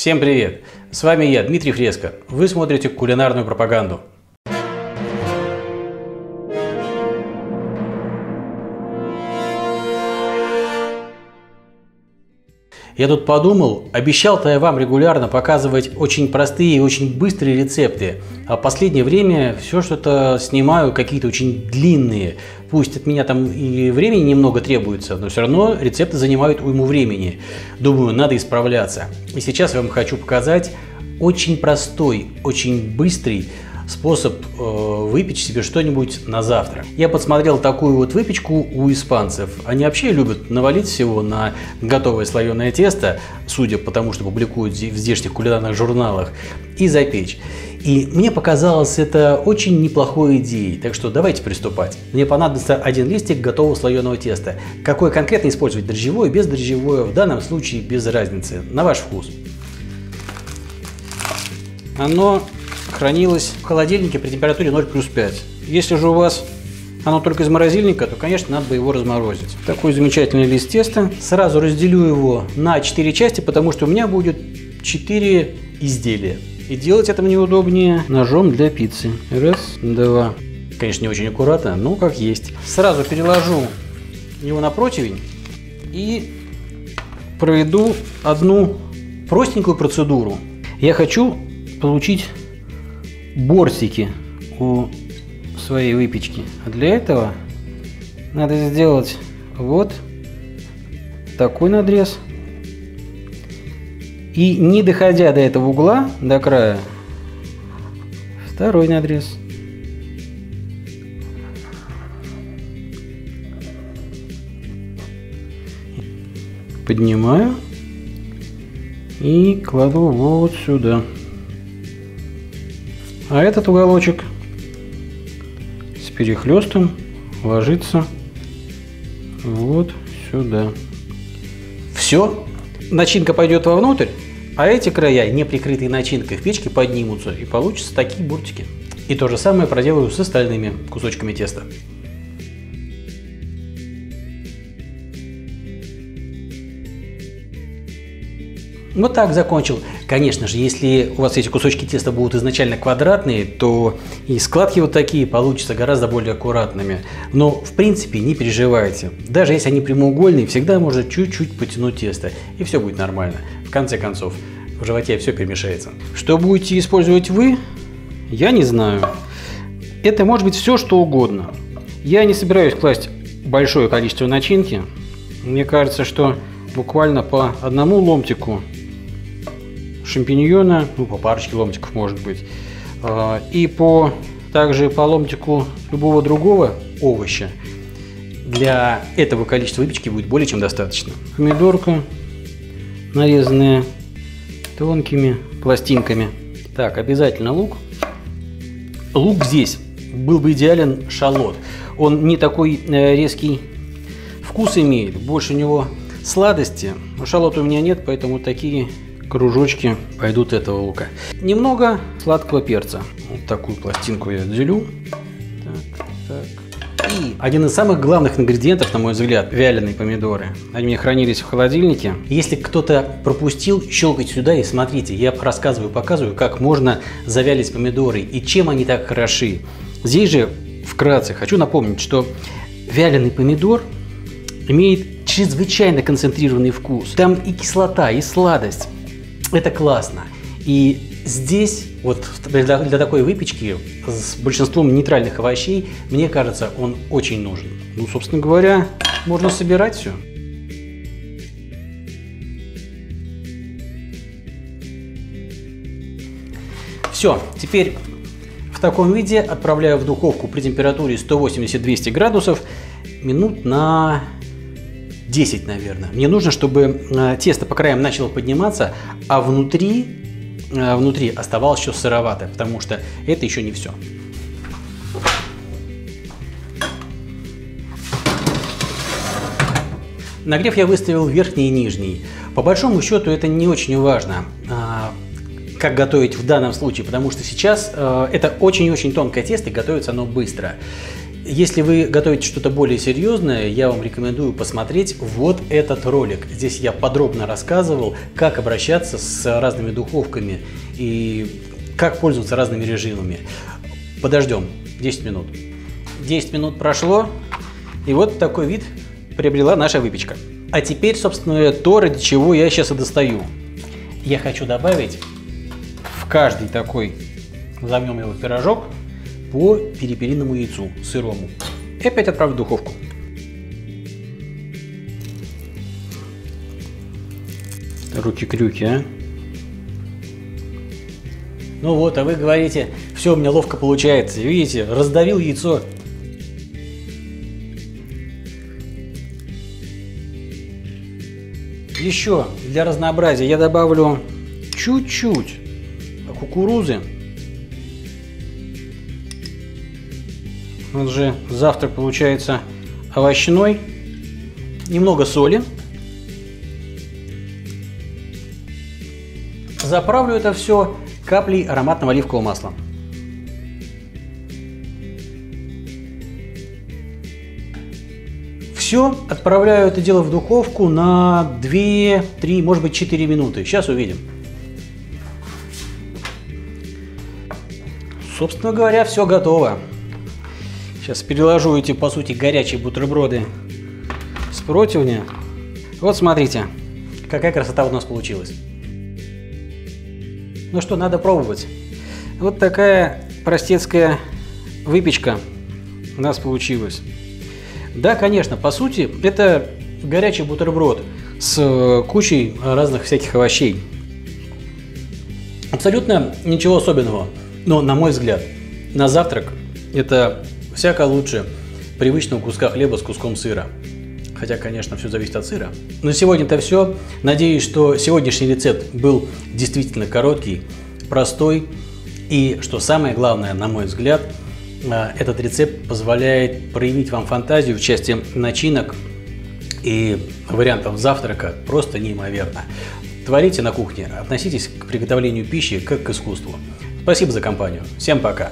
Всем привет! С вами я, Дмитрий Фреско. Вы смотрите кулинарную пропаганду. Я тут подумал, обещал-то я вам регулярно показывать очень простые и очень быстрые рецепты, а в последнее время все что-то снимаю, какие-то очень длинные. Пусть от меня там и времени немного требуется, но все равно рецепты занимают уйму времени. Думаю, надо исправляться. И сейчас я вам хочу показать очень простой, очень быстрый способ выпечь себе что-нибудь на завтра. Я подсмотрел такую вот выпечку у испанцев. Они вообще любят навалить всего на готовое слоеное тесто, судя по тому, что публикуют в здешних кулинарных журналах, и запечь. И мне показалось это очень неплохой идеей, так что давайте приступать. Мне понадобится один листик готового слоеного теста. Какое конкретно использовать, дрожжевое, бездрожжевое, в данном случае без разницы, на ваш вкус. Оно хранилось в холодильнике при температуре 0+5. Если же у вас оно только из морозильника, то, конечно, надо бы его разморозить. Такой замечательный лист теста. Сразу разделю его на 4 части, потому что у меня будет 4 изделия. И делать это мне удобнее ножом для пиццы. Раз, два. Конечно, не очень аккуратно, но как есть. Сразу переложу его на противень и проведу одну простенькую процедуру. Я хочу получить борсики у своей выпечки. А для этого надо сделать вот такой надрез. И не доходя до этого угла, до края, второй надрез. Поднимаю и кладу вот сюда. А этот уголочек с перехлестом ложится вот сюда. Все, начинка пойдет вовнутрь, а эти края, не прикрытые начинкой, в печке поднимутся, и получатся такие бортики. И то же самое проделаю с остальными кусочками теста. Вот так закончил. Конечно же, если у вас эти кусочки теста будут изначально квадратные, то и складки вот такие получатся гораздо более аккуратными. Но, в принципе, не переживайте. Даже если они прямоугольные, всегда можно чуть-чуть потянуть тесто, и все будет нормально. В конце концов, в животе все перемешается. Что будете использовать вы, я не знаю. Это может быть все, что угодно. Я не собираюсь класть большое количество начинки. Мне кажется, что буквально по одному ломтику шампиньона, ну, по парочке ломтиков, может быть, и также по ломтику любого другого овоща. Для этого количества выпечки будет более чем достаточно. Помидорка, нарезанная тонкими пластинками. Так, обязательно лук. Лук здесь был бы идеален шалот. Он не такой резкий вкус имеет, больше у него сладости. Шалота у меня нет, поэтому такие кружочки пойдут этого лука. Немного сладкого перца. Вот такую пластинку я отделю. Так, так. И один из самых главных ингредиентов, на мой взгляд, вяленые помидоры. Они у меня хранились в холодильнике. Если кто-то пропустил, щелкайте сюда и смотрите. Я рассказываю, показываю, как можно завялить помидоры и чем они так хороши. Здесь же вкратце хочу напомнить, что вяленый помидор имеет чрезвычайно концентрированный вкус. Там и кислота, и сладость. Это классно. И здесь, вот для такой выпечки с большинством нейтральных овощей, мне кажется, он очень нужен. Ну, собственно говоря, можно собирать все. Все, теперь в таком виде отправляю в духовку при температуре 180-200 градусов минут на 10, наверное. Мне нужно, чтобы тесто по краям начало подниматься, а внутри оставалось еще сыроватое, потому что это еще не все. Нагрев я выставил верхний и нижний. По большому счету это не очень важно, как готовить в данном случае, потому что сейчас это очень-очень тонкое тесто, и готовится оно быстро. Если вы готовите что-то более серьезное, я вам рекомендую посмотреть вот этот ролик. Здесь я подробно рассказывал, как обращаться с разными духовками и как пользоваться разными режимами. Подождем 10 минут. 10 минут прошло, и вот такой вид приобрела наша выпечка. А теперь, собственно, то, ради чего я сейчас и достаю. Я хочу добавить в каждый такой, назовем его пирожок, по перепелиному яйцу сырому. И опять отправлю в духовку. Руки-крюки, а? Ну вот, а вы говорите, все у меня ловко получается. Видите, раздавил яйцо. Еще для разнообразия я добавлю чуть-чуть кукурузы. Вот же завтрак получается овощной. Немного соли. Заправлю это все каплей ароматного оливкового масла. Все, отправляю это дело в духовку на 2-3, может быть 4 минуты. Сейчас увидим. Собственно говоря, все готово. Сейчас переложу эти, по сути, горячие бутерброды с противня. Вот смотрите, какая красота у нас получилась. Ну что, надо пробовать. Вот такая простецкая выпечка у нас получилась. Да, конечно, по сути, это горячий бутерброд с кучей разных всяких овощей. Абсолютно ничего особенного, но, на мой взгляд, на завтрак это всяко лучше привычного куска хлеба с куском сыра. Хотя, конечно, все зависит от сыра. На сегодня это все. Надеюсь, что сегодняшний рецепт был действительно короткий, простой. И, что самое главное, на мой взгляд, этот рецепт позволяет проявить вам фантазию в части начинок и вариантов завтрака просто неимоверно. Творите на кухне, относитесь к приготовлению пищи как к искусству. Спасибо за компанию. Всем пока!